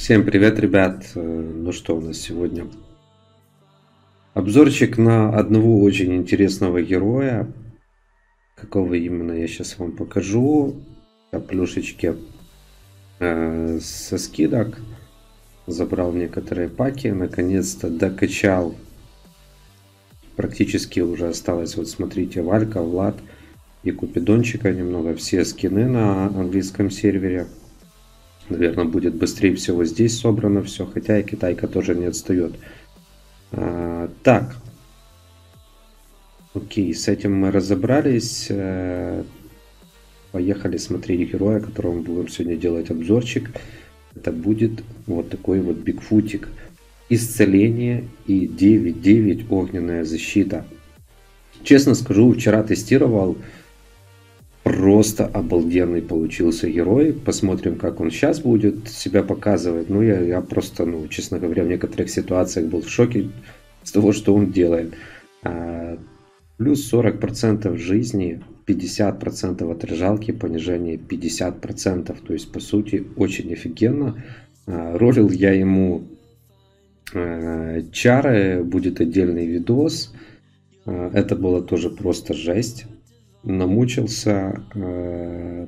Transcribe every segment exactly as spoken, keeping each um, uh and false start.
Всем привет, ребят! Ну что у нас сегодня? Обзорчик на одного очень интересного героя. Какого именно, я сейчас вам покажу. Плюшечки э, со скидок. Забрал некоторые паки. Наконец-то докачал. Практически уже осталось, вот смотрите, Валька, Влад и Купидончика немного. Все скины на английском сервере. Наверное, будет быстрее всего здесь собрано все, хотя и китайка тоже не отстает. А, так. Окей, с этим мы разобрались. Поехали смотреть героя, которому будем сегодня делать обзорчик. Это будет вот такой вот бигфутик. Исцеление и девять девять огненная защита. Честно скажу, вчера тестировал. Просто обалденный получился герой. Посмотрим, как он сейчас будет себя показывать. Ну, я, я просто, ну, честно говоря, в некоторых ситуациях был в шоке с того, что он делает. А, плюс сорок процентов жизни, пятьдесят процентов отражалки, понижение пятьдесят процентов. То есть, по сути, очень офигенно. А, ролил я ему а, чары, будет отдельный видос. А, это было тоже просто жесть. Намучился, э,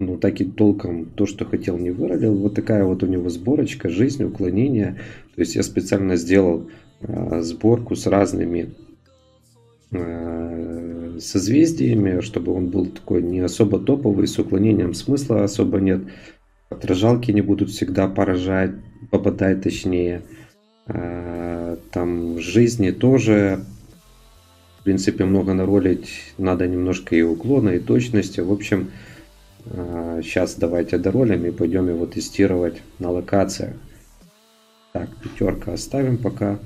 ну так и толком то, что хотел, не выролил. Вот такая вот у него сборочка, жизнь, уклонение. То есть я специально сделал э, сборку с разными э, созвездиями, чтобы он был такой не особо топовый, с уклонением смысла особо нет. Отражалки не будут всегда поражать, попадать точнее. Э, там жизни тоже... В принципе, много наролить, надо немножко и уклона, и точности. В общем, сейчас давайте доролим и пойдем его тестировать на локациях. Так, пятерка оставим пока.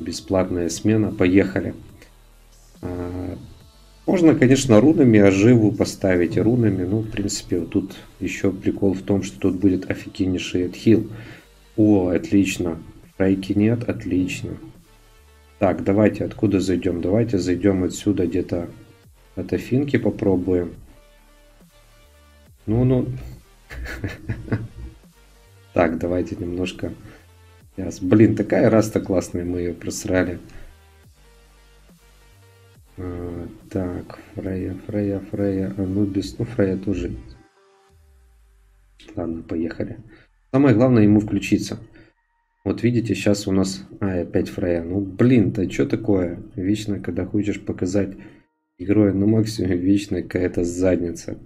Бесплатная смена, поехали. Можно, конечно, рунами оживу поставить и рунами. Ну, в принципе, вот тут еще прикол в том, что тут будет офигеннейший отхил. О, отлично. Фрейки нет, отлично. Так, давайте откуда зайдем? Давайте зайдем отсюда где-то от афинки попробуем. Ну-ну. Так, давайте немножко. Блин, такая раста классная, мы ее просрали. Так, фрейя, фрейя, фрейя, анубис. Ну, фрейя тоже. Ладно, поехали. Самое главное ему включиться. Вот видите, сейчас у нас... А, опять фрейя. Ну, блин, да что такое? Вечно, когда хочешь показать героя на максимуме, вечно какая-то задница.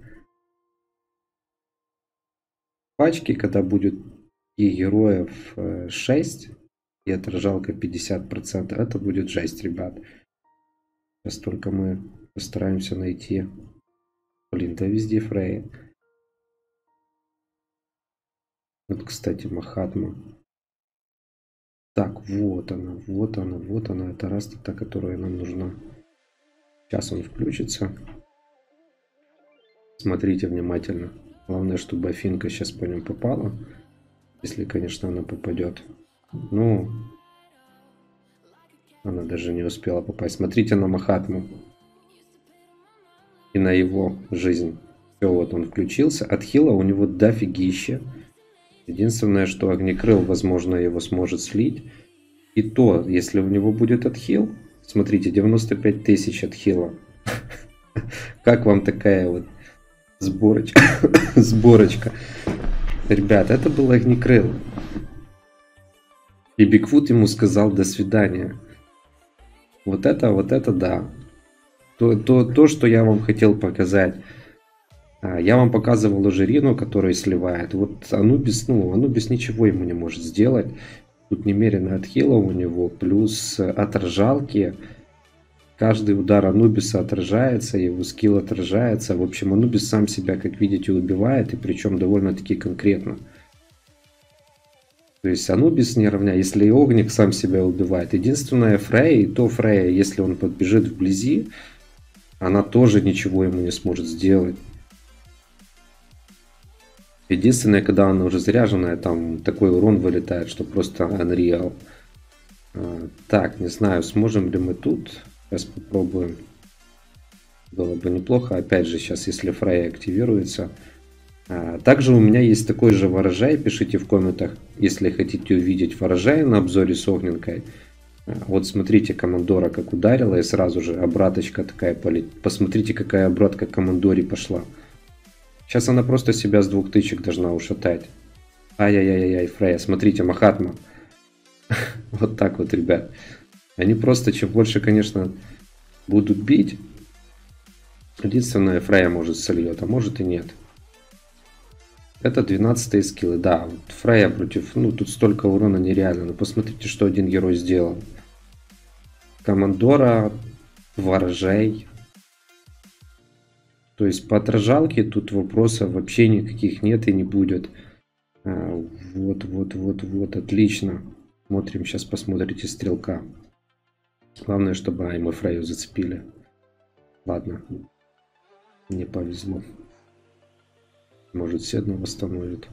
Пачки, когда будет и героев шесть, и отражалка пятьдесят процентов, это будет жесть, ребят. Сейчас только мы постараемся найти... Блин, да везде фрейя. Вот, кстати, Махатма. Так, вот она, вот она, вот она. Это раста, та, которая нам нужна. Сейчас он включится. Смотрите внимательно. Главное, чтобы афинка сейчас по ним попала. Если, конечно, она попадет. Ну, она даже не успела попасть. Смотрите на Махатму. И на его жизнь. Все, вот он включился. От хила у него дофигища. Единственное, что огнекрыл, возможно, его сможет слить. И то, если у него будет отхил, смотрите, девяносто пять тысяч отхила. Как вам такая вот сборочка? Сборочка. Ребят, это был огнекрыл. И бигфут ему сказал до свидания. Вот это, вот это да. То, то, то что я вам хотел показать. Я вам показывал уже Рину, который сливает. Вот Анубис, ну, Анубис ничего ему не может сделать. Тут немерено отхила у него, плюс отражалки. Каждый удар Анубиса отражается, его скилл отражается. В общем, Анубис сам себя, как видите, убивает, и причем довольно-таки конкретно. То есть Анубис не равня, если и Огник сам себя убивает. Единственное, Фрейя, и то Фрейя, если он подбежит вблизи, она тоже ничего ему не сможет сделать. Единственное, когда она уже заряженная, там такой урон вылетает, что просто unreal. Так, не знаю, сможем ли мы тут. Сейчас попробуем. Было бы неплохо. Опять же, сейчас, если Фрейя активируется, Также у меня есть такой же ворожай, пишите в комментах, если хотите увидеть ворожай на обзоре с Огненкой. Вот смотрите, Командора как ударила, и сразу же обраточка такая полетит. Посмотрите, какая обратка Командоре пошла. Сейчас она просто себя с двух тычек должна ушатать. Ай-яй-яй-яй, Фрейя, смотрите, Махатма. Вот так вот, ребят. Они просто, чем больше, конечно, будут бить. Единственное, Фрейя может сольет, а может и нет. Это двенадцатые скиллы, да, вот Фрейя против, ну тут столько урона нереально, но посмотрите, что один герой сделал. Командора, ворожей. То есть по отражалке тут вопросов вообще никаких нет и не будет. Вот, вот, вот, вот, отлично. Смотрим, сейчас посмотрите стрелка. Главное, чтобы а, мы Фрейю зацепили. Ладно, не повезло. Может, Седну восстановит.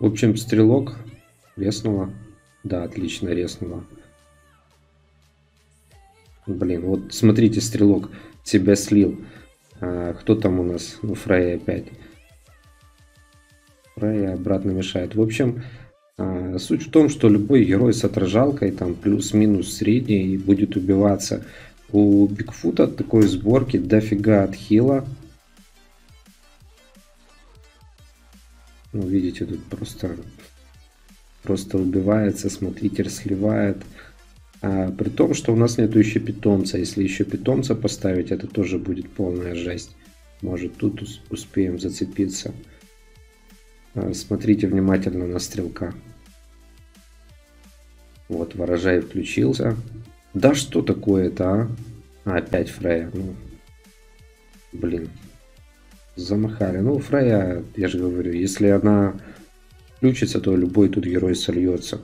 В общем, стрелок резнула. Да, отлично резнула. Блин, вот смотрите, стрелок себя слил. А, кто там у нас? Ну, Фрейя опять. Фрейя обратно мешает. В общем... Суть в том, что любой герой с отражалкой там плюс-минус средний будет убиваться. У Бигфута от такой сборки дофига отхила. Ну, видите, тут просто, просто убивается, смотритель сливает. А, при том, что у нас нету еще питомца. Если еще питомца поставить, это тоже будет полная жесть. Может, тут успеем зацепиться. Смотрите внимательно на стрелка. Вот, ворожай включился. Да что такое-то, а? Опять Фрейя. Ну, блин. Замахали. Ну, Фрейя, я же говорю, если она включится, то любой тут герой сольется.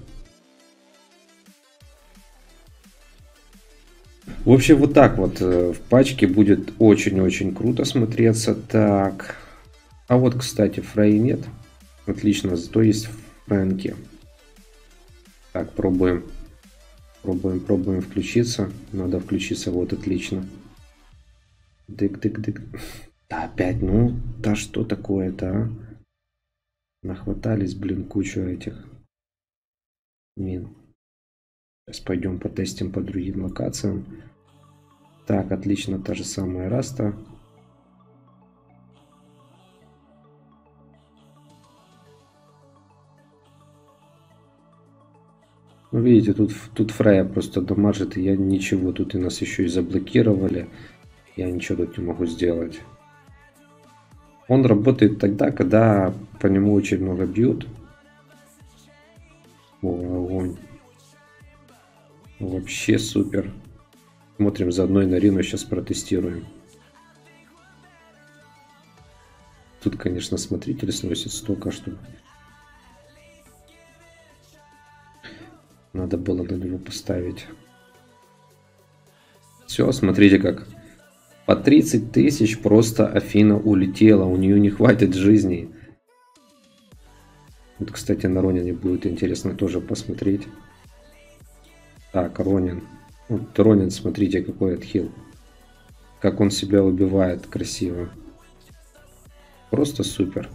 В общем, вот так вот в пачке будет очень-очень круто смотреться. Так. А вот, кстати, Фрейи нет. Отлично, зато есть фрэнки. Так, пробуем. Пробуем, пробуем включиться. Надо включиться, вот, отлично. Дык-дык-дык. Да, опять, ну, да что такое-то, а? Нахватались, блин, кучу этих мин. Сейчас пойдем потестим по другим локациям. Так, отлично, та же самая раста. Ну, видите, тут, тут Фрейя просто дамажит, и я ничего, тут и нас еще и заблокировали. Я ничего тут не могу сделать. Он работает тогда, когда по нему очень много бьют. О, огонь. Вообще супер. Смотрим заодно и на Рину, сейчас протестируем. Тут, конечно, смотритель сносит столько, что... Надо было на него поставить. Все, смотрите как. По тридцать тысяч просто Афина улетела. У нее не хватит жизни. Вот, кстати, на Ронине будет интересно тоже посмотреть. Так, Ронин. Вот Ронин, смотрите, какой отхил. Как он себя убивает красиво. Просто супер.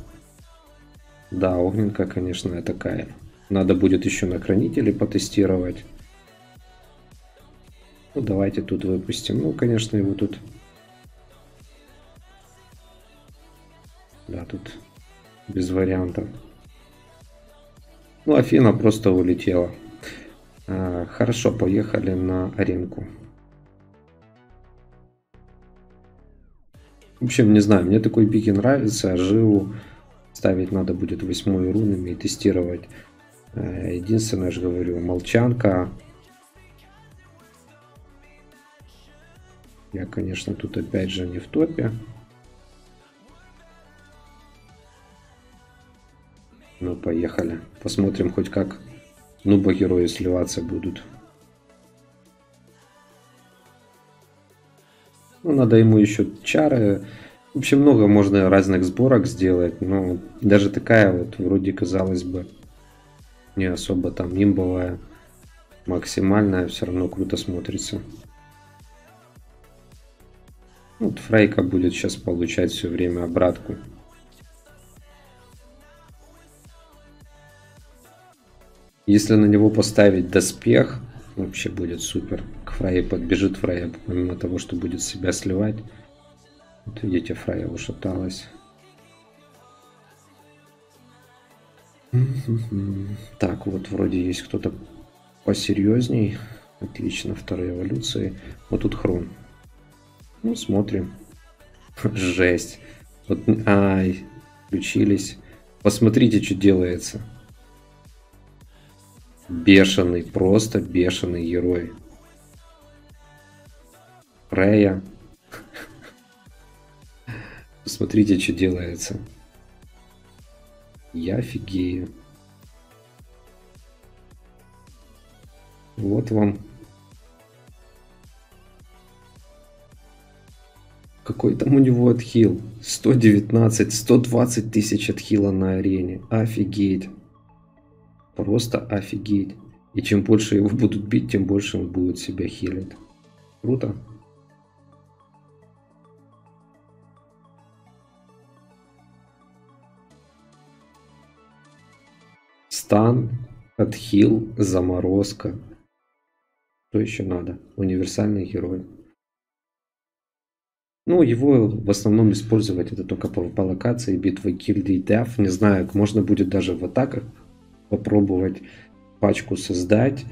Да, Огненка, конечно, это кайф. Надо будет еще на хранителе потестировать. Ну, давайте тут выпустим. Ну, конечно, его тут... Да, тут без вариантов. Ну, Афина просто улетела. А, хорошо, поехали на аренку. В общем, не знаю, мне такой пики нравится. Живу ставить надо будет восьмой рунами и тестировать. Единственное, я же говорю, молчанка. Я, конечно, тут опять же не в топе. Ну, поехали. Посмотрим хоть как нуба герои сливаться будут. Ну, надо ему еще чары. В общем, много можно разных сборок сделать. Но даже такая вот, вроде казалось бы, не особо там имбовая, максимальная, все равно круто смотрится. Вот Фрейка будет сейчас получать все время обратку. Если на него поставить доспех, вообще будет супер. К Фрейе подбежит Фрейя, помимо того, что будет себя сливать. Вот видите, Фрейя ушаталась. Так, вот вроде есть кто-то посерьезней. Отлично, второй эволюции. Вот тут Хрон. Ну, смотрим. Жесть. Вот, ай, включились. Посмотрите, что делается. Бешеный, просто бешеный герой. Фрейя. Посмотрите, что делается. Я офигею. Вот вам. Какой там у него отхил? сто девятнадцать, сто двадцать тысяч отхила на арене. Офигеть. Просто офигеть. И чем больше его будут бить, тем больше он будет себя хилить. Круто. Стан, отхил, заморозка. Что еще надо? Универсальный герой. Ну, его в основном использовать это только по, по локации, битвы, гильдии, деф. Не знаю, можно будет даже в атаках попробовать пачку создать,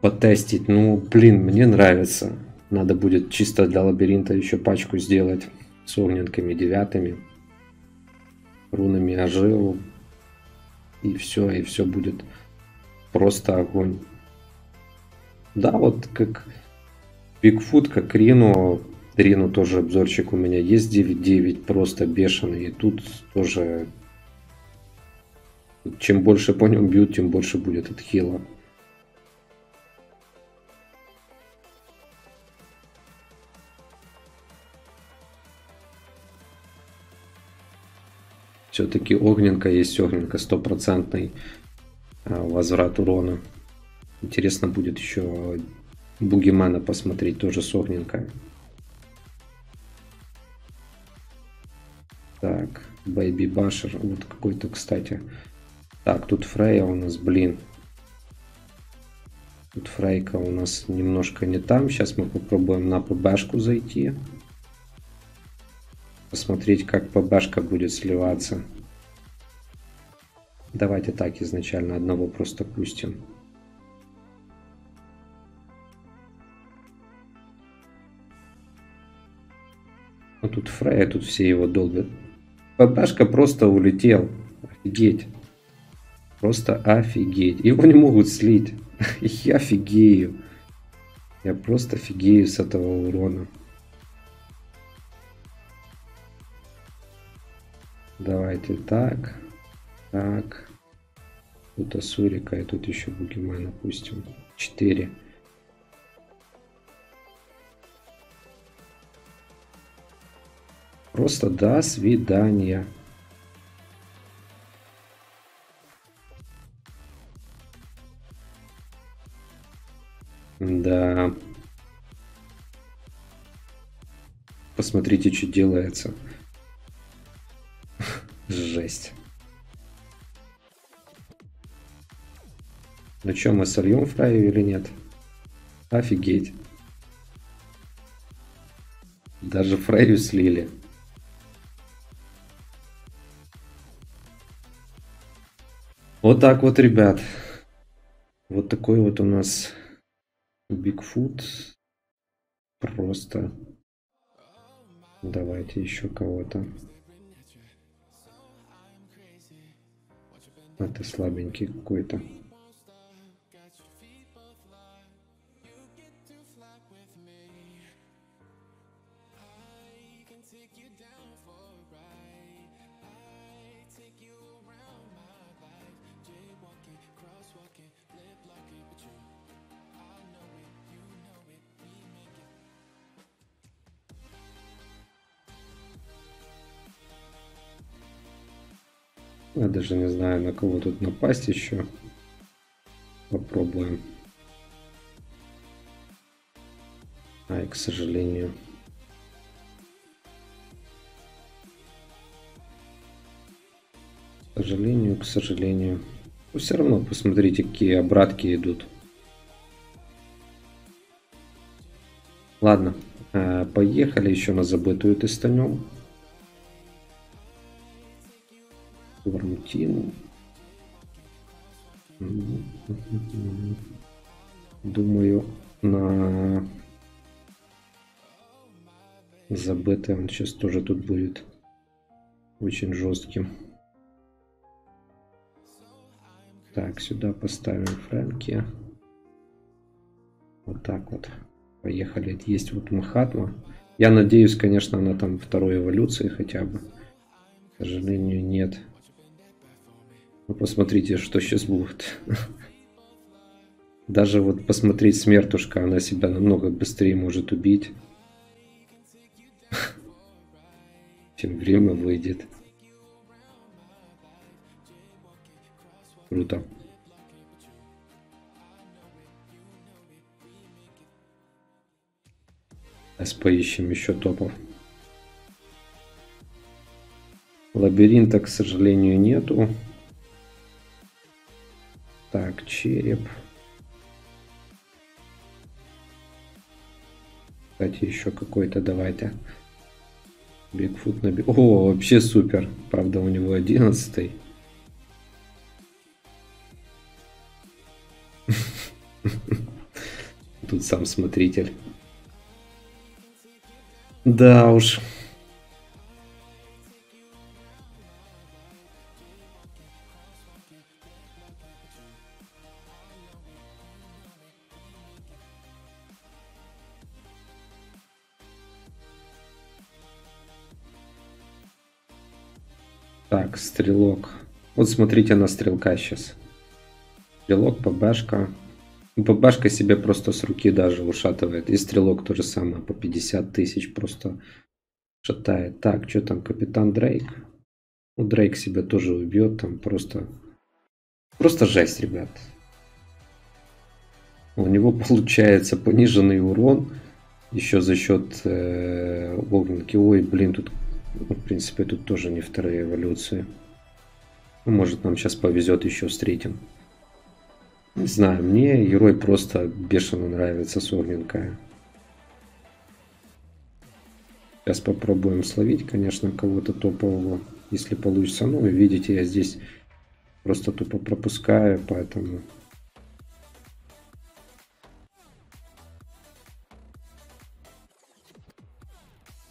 потестить. Ну, блин, мне нравится. Надо будет чисто для лабиринта еще пачку сделать с огненками девятыми, рунами Ажиру. И все, и все будет просто огонь. Да, вот как Бигфут, как Рину. Рину тоже обзорчик у меня есть, девять девять, просто бешеный. И тут тоже, чем больше по нему бьют, тем больше будет отхила. Все-таки огненка есть, огненка стопроцентный возврат урона. Интересно будет еще богеймана посмотреть, тоже с огненкой. Так, Бэйби Башер, вот какой-то, кстати. Так, тут Фрейя у нас, блин. Тут Фрейка у нас немножко не там. Сейчас мы попробуем на ПБшку зайти. Посмотреть, как ПБшка будет сливаться. Давайте так изначально одного просто пустим. Ну, тут Фрейя, тут все его долбят. ПБшка просто улетел. Офигеть. Просто офигеть. Его не могут слить. Я офигею. Я просто офигею с этого урона. Давайте так. Так. Тут Асурика и тут еще Бугимана пустим. четыре. Просто до свидания. Да. Посмотрите, что делается. Жесть. Ну что, мы сольем Фрейю или нет? Офигеть. Даже Фрейю слили. Вот так вот, ребят. Вот такой вот у нас Бигфут. Просто. Давайте еще кого-то. А ты слабенький какой-то. Я даже не знаю, на кого тут напасть еще. Попробуем. Ай, к сожалению. К сожалению, к сожалению. Но все равно посмотрите, какие обратки идут. Ладно, поехали еще на забытую тестанем. Вармутину. Думаю, на забытый он сейчас тоже тут будет очень жестким. Так, сюда поставим Фрэнки. Вот так вот. Поехали. Есть вот Махатма. Я надеюсь, конечно, она там второй эволюции хотя бы. К сожалению, нет. Ну, посмотрите, что сейчас будет. Даже вот посмотреть Смертушка, она себя намного быстрее может убить, чем время выйдет. Круто. Сейчас поищем еще топов. Лабиринта, к сожалению, нету. Так, череп. Кстати, еще какой-то давайте. Бигфут на биг... О, вообще супер. Правда, у него одиннадцатый. Тут сам смотритель. Да уж. Так, стрелок. Вот смотрите на стрелка сейчас. Стрелок, ПБшка. ПБшка себе просто с руки даже ушатывает. И стрелок то же самое. По пятьдесят тысяч просто шатает. Так, что там? Капитан Дрейк. Ну, Дрейк себя тоже убьет. Там просто... Просто жесть, ребят. У него получается пониженный урон. Еще за счет э, огненки. Ой, блин, тут... В принципе, тут тоже не вторые эволюции. Может, нам сейчас повезет, еще встретим. Не знаю, мне герой просто бешено нравится с Огненкой. Сейчас попробуем словить, конечно, кого-то топового, если получится. Ну, видите, я здесь просто тупо пропускаю, поэтому...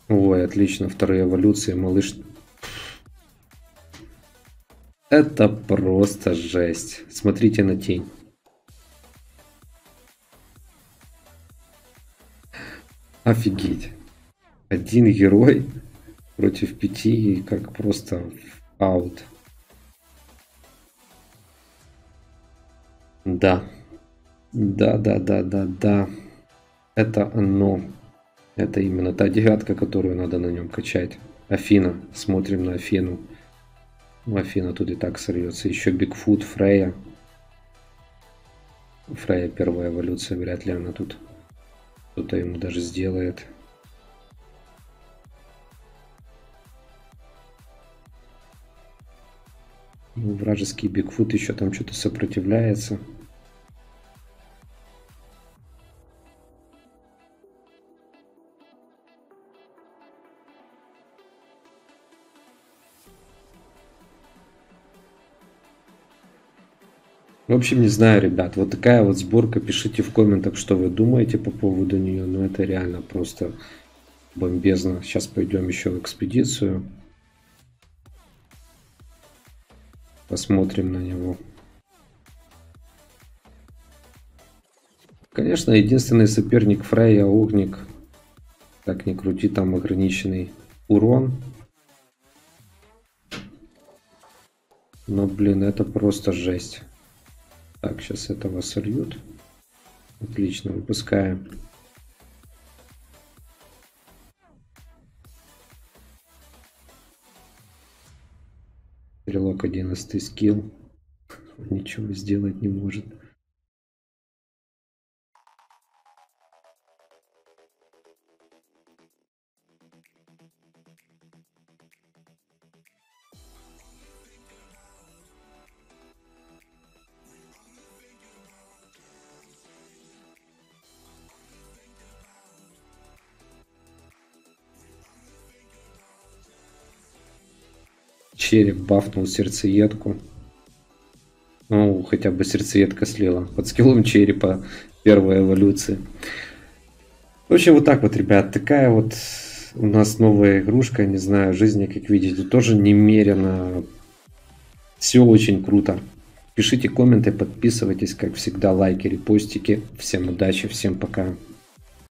Ой, отлично, вторые эволюции, малыш. Это просто жесть. Смотрите на тень. Офигеть. Один герой против пяти, как просто аут. Да. Да, да, да, да, да. Это оно. Это именно та девятка, которую надо на нем качать. Афина. Смотрим на Афину. Афина тут и так сорвется. Еще Бигфут, Фрейя. Фрейя первая эволюция. Вряд ли она тут кто-то ему даже сделает. Ну, вражеский Бигфут еще там что-то сопротивляется. В общем, не знаю, ребят, вот такая вот сборка, пишите в комментах, что вы думаете по поводу нее, но это реально просто бомбезно. Сейчас пойдем еще в экспедицию, посмотрим на него. Конечно, единственный соперник Фрейя, Огник, так не крути, там ограниченный урон. Но, блин, это просто жесть. Так, сейчас этого сольют. Отлично, выпускаем. Стрелок одиннадцатый скилл. Ничего сделать не может. Череп бафнул сердцеедку. Ну, хотя бы сердцеедка слила. Под скиллом черепа первой эволюции. В общем, вот так вот, ребят. Такая вот у нас новая игрушка. Не знаю, жизни, как видите, тоже немерено. Все очень круто. Пишите комменты, подписывайтесь, как всегда, лайки, репостики. Всем удачи, всем пока.